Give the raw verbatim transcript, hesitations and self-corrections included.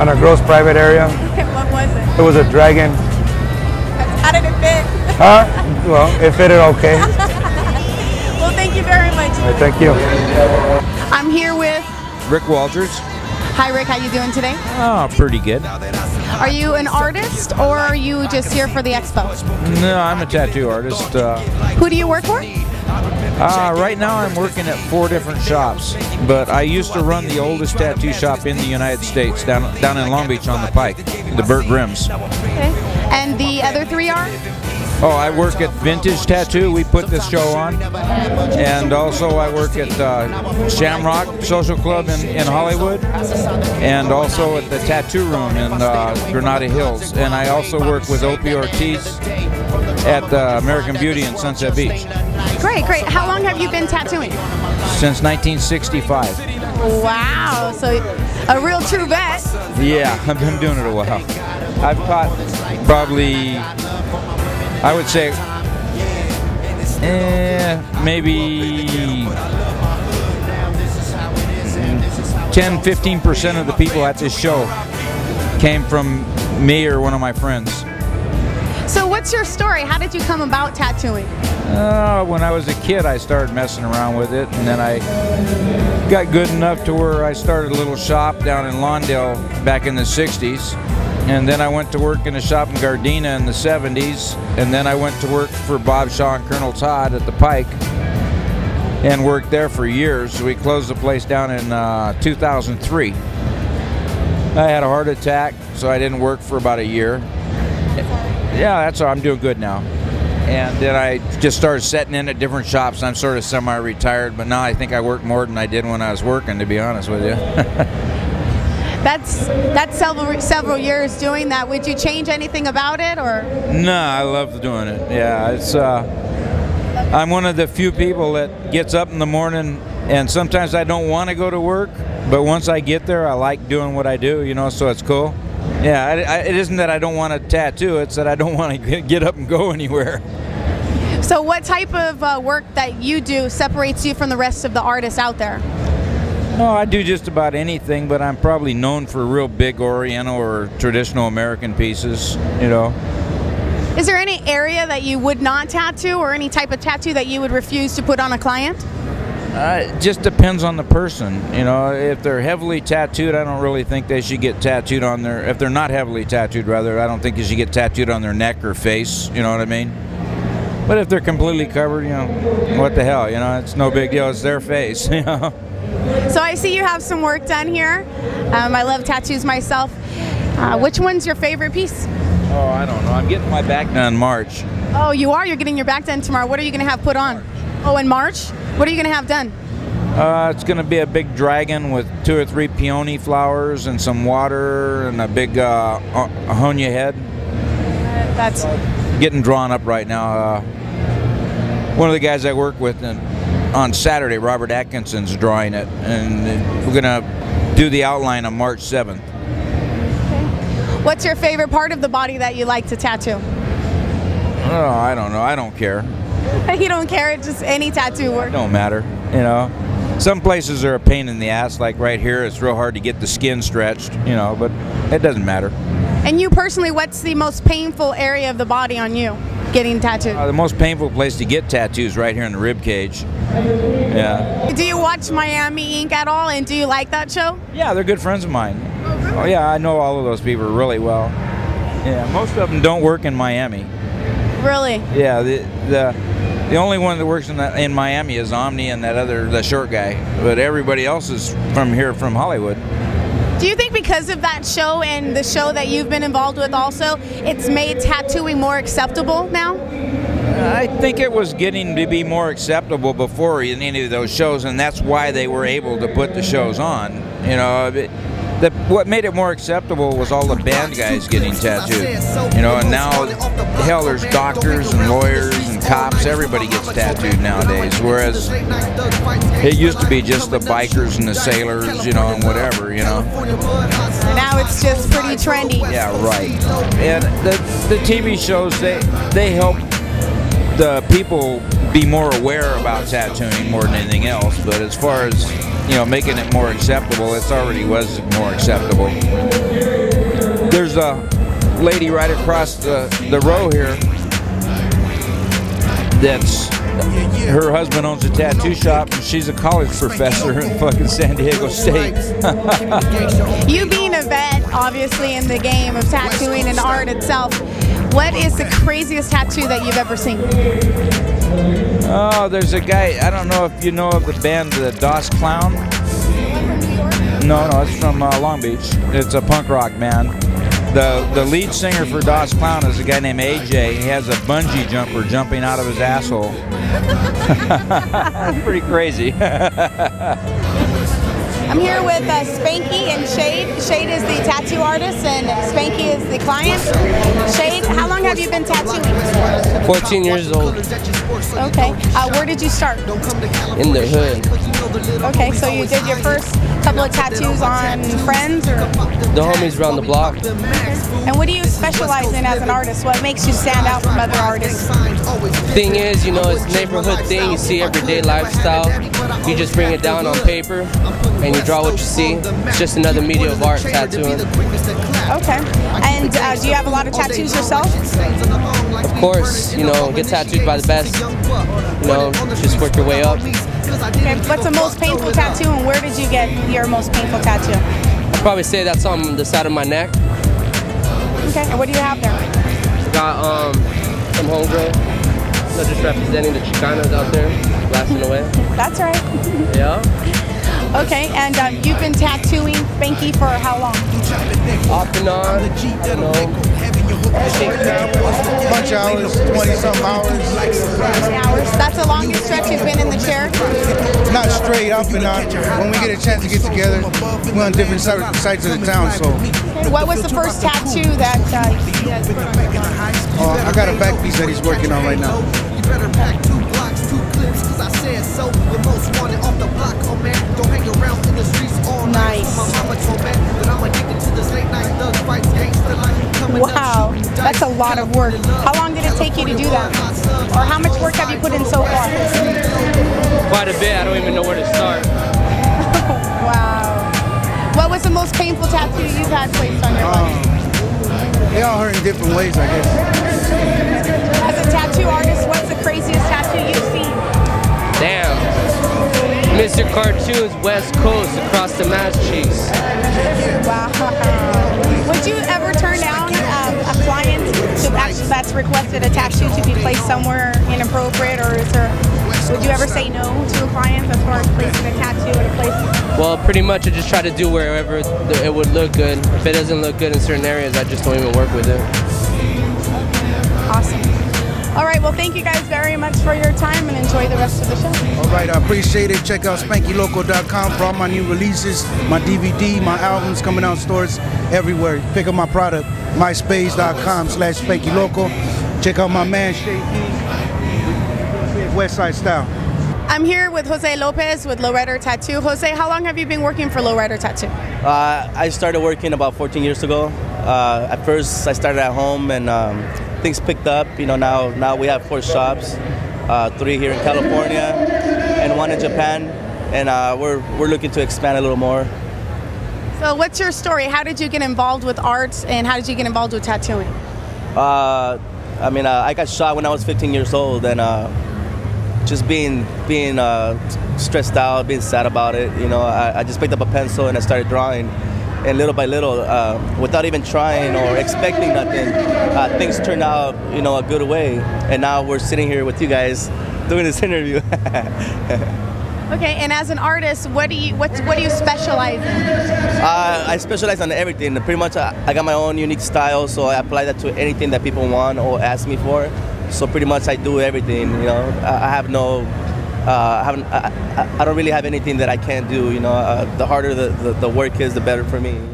on a girl's private area. What was it? It was a dragon. How did it fit? Huh? Well, it fitted okay. Well, thank you very much. Right, thank you. I'm here with Rick Walters. Hi, Rick. How you doing today? Oh, pretty good. Are you an artist, or are you just here for the expo? No, I'm a tattoo artist. Uh, Who do you work for? Uh, right now I'm working at four different shops, but I used to run the oldest tattoo shop in the United States, down down in Long Beach on the Pike, the Bert Grims. Okay. And the other three are? Oh, I work at Vintage Tattoo. We put this show on. And also I work at uh, Shamrock Social Club in, in Hollywood. And also at the Tattoo Room in uh, Granada Hills. And I also work with Opie Ortiz at uh, American Beauty in Sunset Beach. Great, great. How long have you been tattooing? Since nineteen sixty-five. Wow, so a real true vet. Yeah, I've been doing it a while. I've taught probably, I would say, eh, maybe ten, fifteen percent of the people at this show came from me or one of my friends. So what's your story? How did you come about tattooing? Uh, when I was a kid, I started messing around with it, and then I got good enough to where I started a little shop down in Lawndale back in the sixties, and then I went to work in a shop in Gardena in the seventies, and then I went to work for Bob Shaw and Colonel Todd at the Pike and worked there for years. We closed the place down in uh, two thousand three. I had a heart attack, so I didn't work for about a year. Yeah, that's all. I'm doing good now. And then I just started setting in at different shops. I'm sort of semi-retired, but now I think I work more than I did when I was working, to be honest with you. that's that's several several years doing that. Would you change anything about it, or? No, I love doing it. Yeah, it's. Uh, I'm one of the few people that gets up in the morning, and sometimes I don't want to go to work, but once I get there, I like doing what I do, you know. So it's cool. Yeah, I, I, it isn't that I don't want to tattoo, it's that I don't want to get up and go anywhere. So what type of uh, work that you do separates you from the rest of the artists out there? No, I do just about anything, but I'm probably known for real big Oriental or traditional American pieces, you know. Is there any area that you would not tattoo, or any type of tattoo that you would refuse to put on a client? Uh, it just depends on the person, you know. If they're heavily tattooed, I don't really think they should get tattooed on their, if they're not heavily tattooed rather, I don't think you should get tattooed on their neck or face, you know what I mean? But if they're completely covered, you know, what the hell, you know, it's no big deal, it's their face, you know. So I see you have some work done here. Um, I love tattoos myself. Uh, which one's your favorite piece? Oh, I don't know. I'm getting my back done in March. Oh, you are? You're getting your back done tomorrow. What are you going to have put on? Oh, in March? What are you going to have done? Uh, it's going to be a big dragon with two or three peony flowers and some water and a big uh, honya head. Uh, that's getting drawn up right now. Uh, one of the guys I work with in, on Saturday, Robert Atkinson's drawing it, and we're going to do the outline on March seventh. Okay. What's your favorite part of the body that you like to tattoo? Oh, I don't know. I don't care. You don't care, it's just any tattoo work. It don't matter, you know. Some places are a pain in the ass, like right here, it's real hard to get the skin stretched, you know, but it doesn't matter. And you personally, what's the most painful area of the body on you, getting tattooed? Uh, the most painful place to get tattoos right here in the rib cage. Yeah. Do you watch Miami Ink at all, and do you like that show? Yeah, they're good friends of mine. Oh, really? Oh yeah, I know all of those people really well. Yeah, most of them don't work in Miami. Really? Yeah, the, the The only one that works in, the, in Miami is Omni and that other, the short guy. But everybody else is from here, from Hollywood. Do you think because of that show and the show that you've been involved with also, it's made tattooing more acceptable now? I think it was getting to be more acceptable before in any of those shows, and that's why they were able to put the shows on. You know, it, the, what made it more acceptable was all the band guys getting tattooed, you know, and now, hell, there's doctors and lawyers and cops, everybody gets tattooed nowadays, whereas it used to be just the bikers and the sailors, you know, and whatever, you know. Now it's just pretty trendy. Yeah, right. And the, the T V shows, they, they help the people be more aware about tattooing more than anything else, but as far as you know, making it more acceptable. It's already was more acceptable. There's a lady right across the, the row here that's, her husband owns a tattoo shop, and she's a college professor in fucking San Diego State. You being a vet, obviously, in the game of tattooing and art itself, what is the craziest tattoo that you've ever seen? Oh, there's a guy, I don't know if you know of the band, the Dos Clown? No, no, it's from uh, Long Beach. It's a punk rock band. The, the lead singer for Dos Clown is a guy named A J. He has a bungee jumper jumping out of his asshole. That's pretty crazy. I'm here with uh, Spanky and Shade. Shade is the tattoo artist and Spanky is the client. Shade, how long have you been tattooing? fourteen years old. Okay. Uh, where did you start? In the hood. Okay, so you did your first couple of tattoos on friends or? The homies around the block. And what do you specialize in as an artist? What makes you stand out from other artists? Thing is, you know, it's a neighborhood thing. You see everyday lifestyle. You just bring it down on paper and you draw what you see. It's just another media of art, tattooing. Okay. And uh, do you have a lot of tattoos yourself? Of course. You know, get tattooed by the best. You know, just work your way up. Okay. What's the most painful tattoo and where did you get your most painful tattoo? I'd probably say that's on the side of my neck. Okay. And what do you have there? Got um, some homegirl. So just representing the Chicanos out there, blasting away. That's right. Yeah. Okay, and um, you've been tattooing Spanky for how long? Off and on, I don't know. I think a bunch of hours, twenty-something hours. twenty hours. That's the longest stretch you've been in the chair? Not straight, off and on. When we get a chance to get together, we're on different sides of the town, so. What was the first tattoo that uh, you guys worked on? Uh, I got a back piece that he's working on right now. Nice. Wow, that's a lot of work. How long did it take you to do that? Or how much work have you put in so far? Quite a bit. I don't even know where to start. Wow. What was the most painful tattoo you've had placed on your body? Um, They all hurt in different ways, I guess. As a tattoo artist, what's the craziest tattoo you've seen? Damn. Mister Cartoon's West Coast across the Mass Cheese. Wow. Would you ever turn down um, a client that's requested a tattoo to be placed somewhere inappropriate, or is there, would you ever say no to a client as far as placing a tattoo at a place? Well, pretty much I just try to do wherever it would look good. If it doesn't look good in certain areas, I just don't even work with it. Awesome. All right, well, thank you guys very much for your time and enjoy the rest of the show. All right, I appreciate it. Check out spanky loco dot com for all my new releases, my D V D, my albums coming out in stores everywhere. Pick up my product, myspace dot com slash spanky loco. Check out my man, Shade, Westside Style. I'm here with Jose Lopez with Lowrider Tattoo. Jose, how long have you been working for Lowrider Tattoo? Uh, I started working about fourteen years ago. Uh, at first, I started at home and um, things picked up, you know. Now, now we have four shops, uh, three here in California, and one in Japan, and uh, we're we're looking to expand a little more. So, what's your story? How did you get involved with arts, and how did you get involved with tattooing? Uh, I mean, uh, I got shot when I was fifteen years old, and uh, just being being uh, stressed out, being sad about it, you know, I, I just picked up a pencil and I started drawing. And little by little, uh, without even trying or expecting nothing, uh, things turned out, you know, a good way. And now we're sitting here with you guys doing this interview. Okay. And as an artist, what do you what what do you specialize in? Uh, I specialize on everything. Pretty much, I, I got my own unique style, so I apply that to anything that people want or ask me for. So pretty much, I do everything. You know, I, I have no. Uh, I, haven't, I, I don't really have anything that I can't do, you know. Uh, the harder the, the, the work is, the better for me.